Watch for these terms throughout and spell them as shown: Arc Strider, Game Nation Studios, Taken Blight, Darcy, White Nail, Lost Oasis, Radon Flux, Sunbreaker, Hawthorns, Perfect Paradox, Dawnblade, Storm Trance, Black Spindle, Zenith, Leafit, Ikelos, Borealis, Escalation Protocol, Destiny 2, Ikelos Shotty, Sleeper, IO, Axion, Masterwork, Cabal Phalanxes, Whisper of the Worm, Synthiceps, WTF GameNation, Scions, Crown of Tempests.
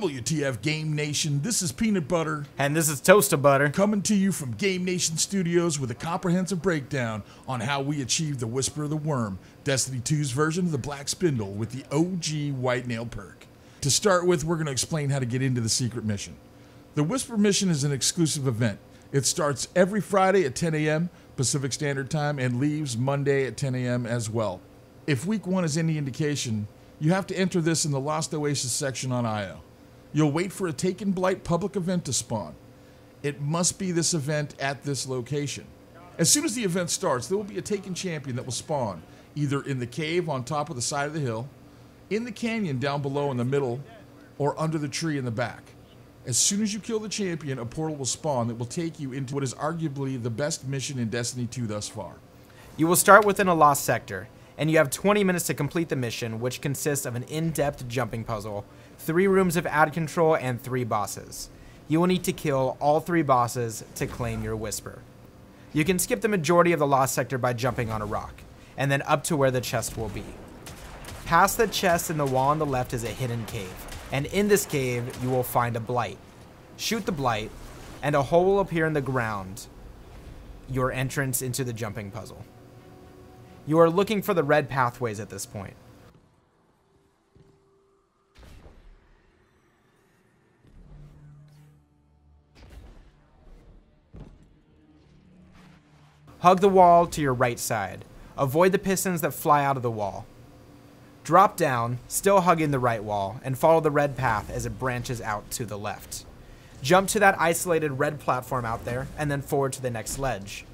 WTF Game Nation, this is Peanut Butter. And this is Toasted Butter. Coming to you from Game Nation Studios with a comprehensive breakdown on how we achieved the Whisper of the Worm, Destiny 2's version of the Black Spindle with the OG White Nail perk. To start with, we're going to explain how to get into the secret mission. The Whisper mission is an exclusive event. It starts every Friday at 10 a.m. Pacific Standard Time and leaves Monday at 10 a.m. as well. If week one is any indication, you have to enter this in the Lost Oasis section on IO. You'll wait for a Taken Blight public event to spawn. It must be this event at this location. As soon as the event starts, there will be a Taken champion that will spawn, either in the cave on top of the side of the hill, in the canyon down below in the middle, or under the tree in the back. As soon as you kill the champion, a portal will spawn that will take you into what is arguably the best mission in Destiny 2 thus far. You will start within a lost sector, and you have 20 minutes to complete the mission, which consists of an in-depth jumping puzzle, 3 rooms of ad control, and 3 bosses. You will need to kill all 3 bosses to claim your Whisper. You can skip the majority of the lost sector by jumping on a rock, and then up to where the chest will be. Past the chest in the wall on the left is a hidden cave, and in this cave you will find a blight. Shoot the blight, and a hole will appear in the ground, your entrance into the jumping puzzle. You are looking for the red pathways at this point. Hug the wall to your right side. Avoid the pistons that fly out of the wall. Drop down, still hugging the right wall, and follow the red path as it branches out to the left. Jump to that isolated red platform out there, and then forward to the next ledge.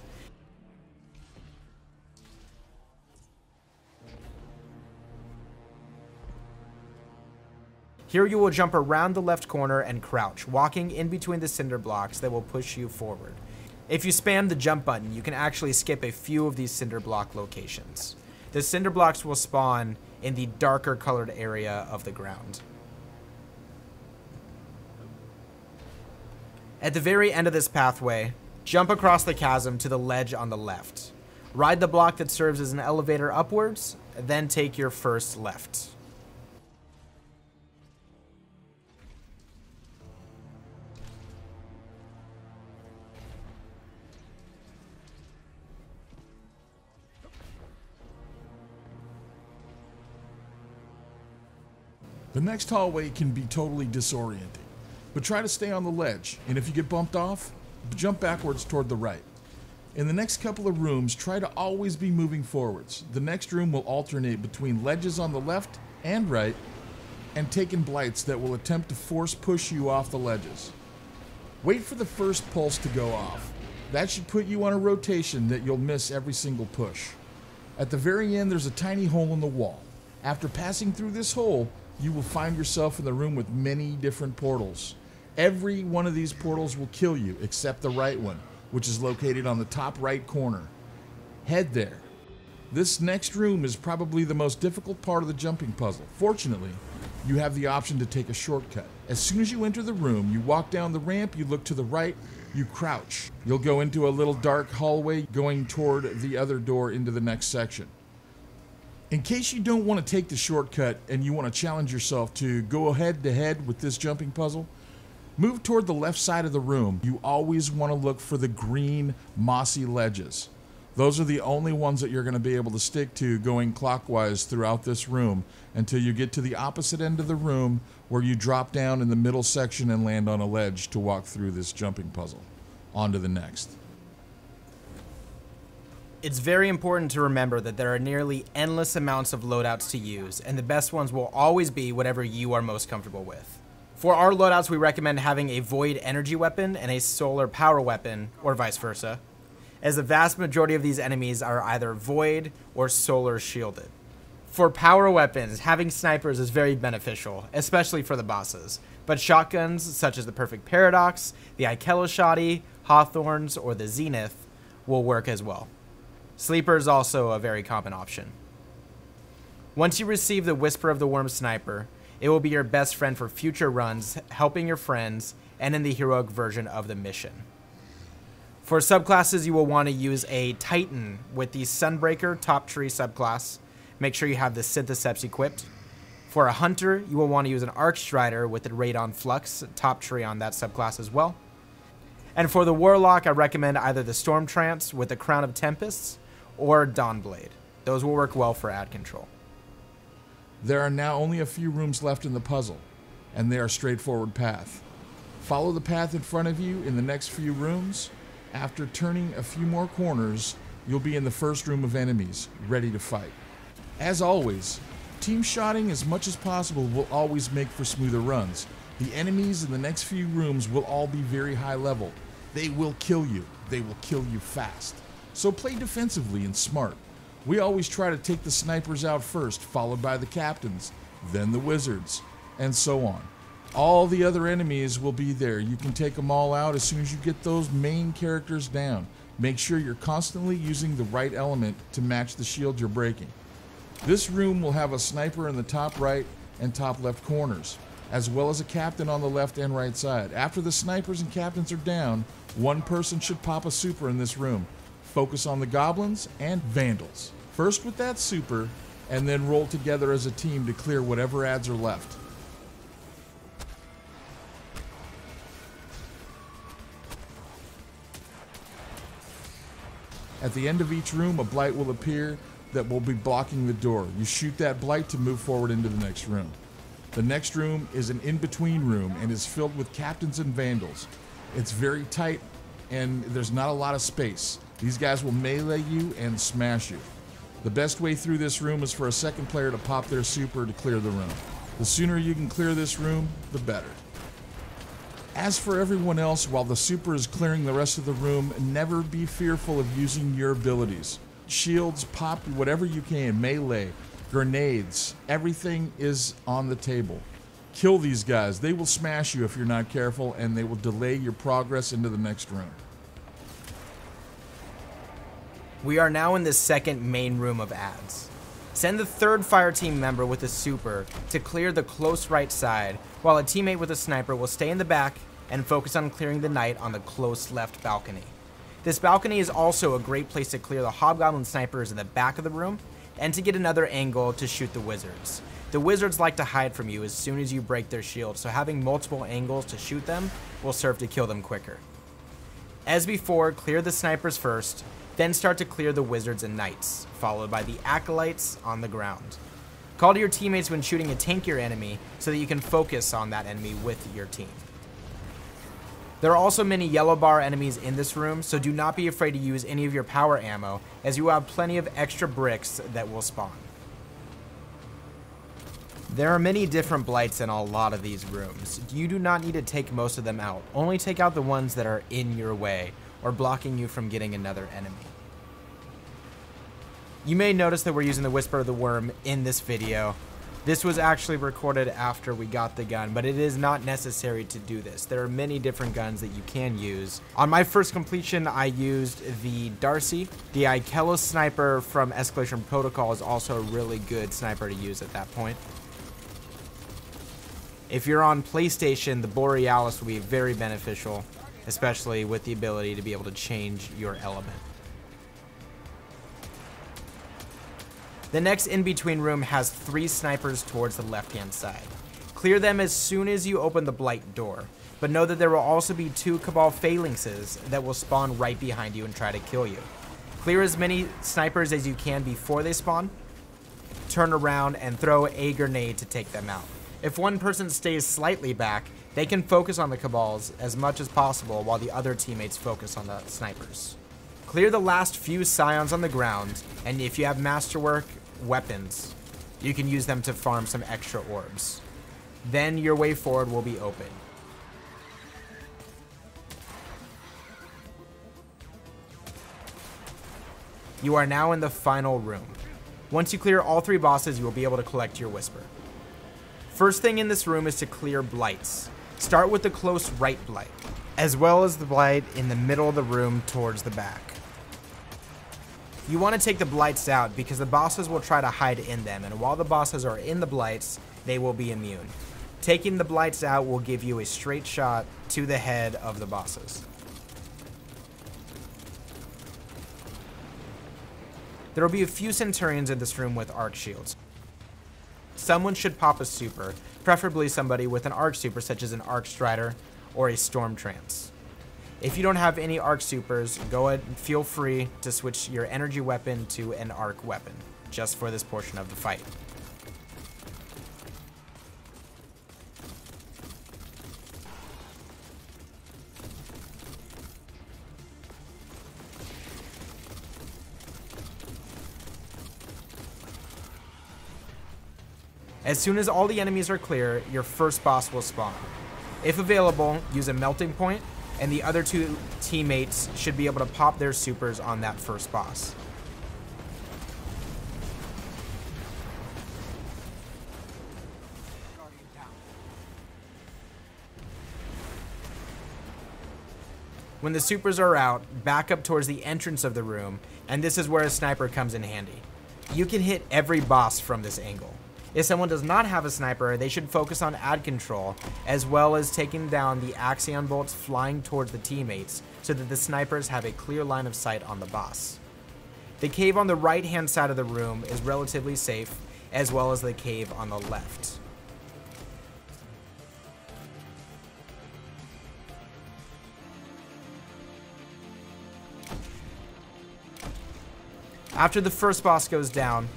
Here you will jump around the left corner and crouch, walking in between the cinder blocks that will push you forward. If you spam the jump button, you can actually skip a few of these cinder block locations. The cinder blocks will spawn in the darker colored area of the ground. At the very end of this pathway, jump across the chasm to the ledge on the left. Ride the block that serves as an elevator upwards, then take your first left. The next hallway can be totally disorienting, but try to stay on the ledge, and if you get bumped off, jump backwards toward the right. In the next couple of rooms, try to always be moving forwards. The next room will alternate between ledges on the left and right, and Taken Blights that will attempt to force push you off the ledges. Wait for the first pulse to go off. That should put you on a rotation that you'll miss every single push. At the very end, there's a tiny hole in the wall. After passing through this hole, you will find yourself in the room with many different portals. Every one of these portals will kill you, except the right one, which is located on the top right corner. Head there. This next room is probably the most difficult part of the jumping puzzle. Fortunately, you have the option to take a shortcut. As soon as you enter the room, you walk down the ramp, you look to the right, you crouch. You'll go into a little dark hallway going toward the other door into the next section. In case you don't want to take the shortcut and you want to challenge yourself to go head to head with this jumping puzzle, move toward the left side of the room. You always want to look for the green mossy ledges. Those are the only ones that you're going to be able to stick to going clockwise throughout this room until you get to the opposite end of the room where you drop down in the middle section and land on a ledge to walk through this jumping puzzle. On to the next. It's very important to remember that there are nearly endless amounts of loadouts to use, and the best ones will always be whatever you are most comfortable with. For our loadouts, we recommend having a void energy weapon and a solar power weapon, or vice versa, as the vast majority of these enemies are either void or solar shielded. For power weapons, having snipers is very beneficial, especially for the bosses, but shotguns such as the Perfect Paradox, the Ikelos Shotty, Hawthorns, or the Zenith will work as well. Sleeper is also a very common option. Once you receive the Whisper of the Worm Sniper, it will be your best friend for future runs, helping your friends, and in the heroic version of the mission. For subclasses, you will want to use a Titan with the Sunbreaker top tree subclass. Make sure you have the Synthiceps equipped. For a hunter, you will want to use an Arc Strider with the Radon Flux, top tree on that subclass as well. And for the warlock, I recommend either the Storm Trance with the Crown of Tempests or Dawnblade. Those will work well for ad control. There are now only a few rooms left in the puzzle, and they are straightforward path. Follow the path in front of you in the next few rooms. After turning a few more corners, you'll be in the first room of enemies, ready to fight. As always, team shotting as much as possible will always make for smoother runs. The enemies in the next few rooms will all be very high level. They will kill you. They will kill you fast. So play defensively and smart. We always try to take the snipers out first, followed by the captains, then the wizards, and so on. All the other enemies will be there. You can take them all out as soon as you get those main characters down. Make sure you're constantly using the right element to match the shield you're breaking. This room will have a sniper in the top right and top left corners, as well as a captain on the left and right side. After the snipers and captains are down, one person should pop a super in this room. Focus on the goblins and vandals. First with that super, and then roll together as a team to clear whatever adds are left. At the end of each room, a blight will appear that will be blocking the door. You shoot that blight to move forward into the next room. The next room is an in-between room and is filled with captains and vandals. It's very tight and there's not a lot of space. These guys will melee you and smash you. The best way through this room is for a second player to pop their super to clear the room. The sooner you can clear this room, the better. As for everyone else, while the super is clearing the rest of the room, never be fearful of using your abilities. Shields, pop, whatever you can, melee, grenades, everything is on the table. Kill these guys. They will smash you if you're not careful, and they will delay your progress into the next room. We are now in the second main room of ads. Send the third fire team member with a super to clear the close right side, while a teammate with a sniper will stay in the back and focus on clearing the knight on the close left balcony. This balcony is also a great place to clear the hobgoblin snipers in the back of the room and to get another angle to shoot the wizards. The wizards like to hide from you as soon as you break their shield, so having multiple angles to shoot them will serve to kill them quicker. As before, clear the snipers first, then start to clear the wizards and knights, followed by the acolytes on the ground. Call to your teammates when shooting a tankier enemy so that you can focus on that enemy with your team. There are also many yellow bar enemies in this room, so do not be afraid to use any of your power ammo, as you will have plenty of extra bricks that will spawn. There are many different blights in a lot of these rooms. You do not need to take most of them out. Only take out the ones that are in your way or blocking you from getting another enemy. You may notice that we're using the Whisper of the Worm in this video. This was actually recorded after we got the gun, but it is not necessary to do this. There are many different guns that you can use. On my first completion, I used the Darcy. The Ikelos sniper from Escalation Protocol is also a really good sniper to use at that point. If you're on PlayStation, the Borealis will be very beneficial, especially with the ability to be able to change your element. The next in-between room has three snipers towards the left-hand side. Clear them as soon as you open the blight door, but know that there will also be two Cabal Phalanxes that will spawn right behind you and try to kill you. Clear as many snipers as you can before they spawn, turn around and throw a grenade to take them out. If one person stays slightly back, they can focus on the Cabals as much as possible while the other teammates focus on the snipers. Clear the last few Scions on the ground, and if you have Masterwork weapons, you can use them to farm some extra orbs. Then your way forward will be open. You are now in the final room. Once you clear all three bosses, you will be able to collect your Whisper. First thing in this room is to clear blights. Start with the close right blight, as well as the blight in the middle of the room towards the back. You want to take the blights out because the bosses will try to hide in them, and while the bosses are in the blights, they will be immune. Taking the blights out will give you a straight shot to the head of the bosses. There will be a few Centurions in this room with arc shields. Someone should pop a super, preferably somebody with an Arc Super such as an Arc Strider or a Storm Trance. If you don't have any Arc Supers, go ahead and feel free to switch your energy weapon to an Arc weapon, just for this portion of the fight. As soon as all the enemies are clear, your first boss will spawn. If available, use a melting point, and the other two teammates should be able to pop their supers on that first boss. When the supers are out, back up towards the entrance of the room, and this is where a sniper comes in handy. You can hit every boss from this angle. If someone does not have a sniper, they should focus on ad control, as well as taking down the axion bolts flying towards the teammates so that the snipers have a clear line of sight on the boss. The cave on the right-hand side of the room is relatively safe, as well as the cave on the left. After the first boss goes down,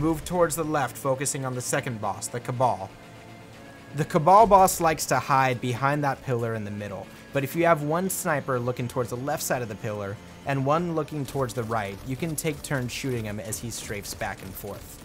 move towards the left, focusing on the second boss, the Cabal. The Cabal boss likes to hide behind that pillar in the middle, but if you have one sniper looking towards the left side of the pillar and one looking towards the right, you can take turns shooting him as he strafes back and forth.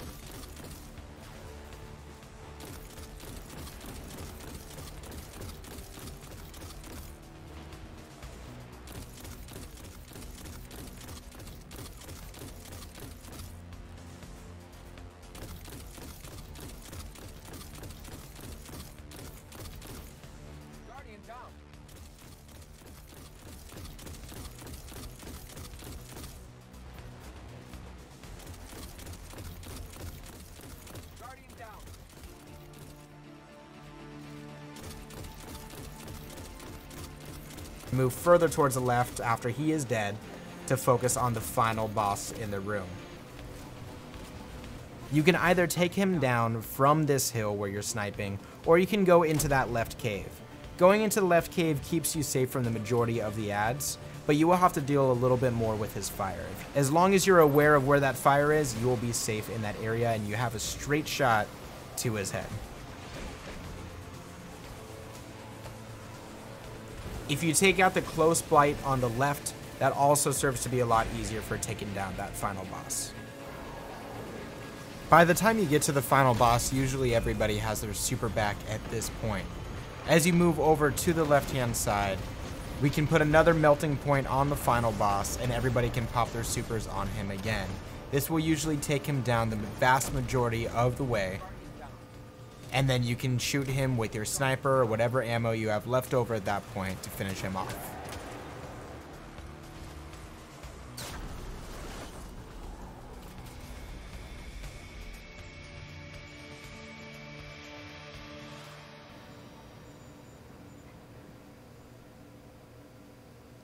Move further towards the left after he is dead to focus on the final boss in the room. You can either take him down from this hill where you're sniping, or you can go into that left cave. Going into the left cave keeps you safe from the majority of the adds, but you will have to deal a little bit more with his fire. As long as you're aware of where that fire is, you will be safe in that area and you have a straight shot to his head. If you take out the close blight on the left, that also serves to be a lot easier for taking down that final boss. By the time you get to the final boss, usually everybody has their super back at this point. As you move over to the left-hand side, we can put another melting point on the final boss and everybody can pop their supers on him again. This will usually take him down the vast majority of the way. And then you can shoot him with your sniper or whatever ammo you have left over at that point to finish him off.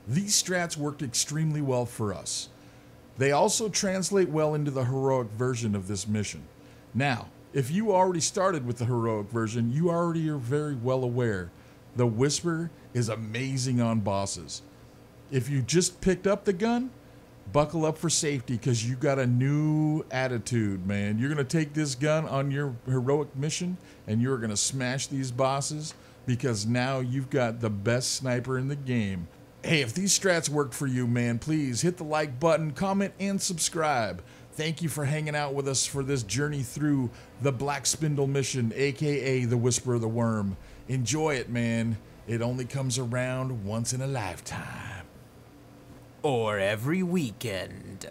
These strats worked extremely well for us. They also translate well into the heroic version of this mission. Now, if you already started with the heroic version, you already are very well aware the Whisper is amazing on bosses. If you just picked up the gun, buckle up for safety because you got a new attitude, man. You're going to take this gun on your heroic mission and you're going to smash these bosses because now you've got the best sniper in the game. Hey, if these strats worked for you, man, please hit the like button, comment, and subscribe. Thank you for hanging out with us for this journey through the Black Spindle mission, aka the Whisper of the Worm. Enjoy it, man. It only comes around once in a lifetime. Or every weekend.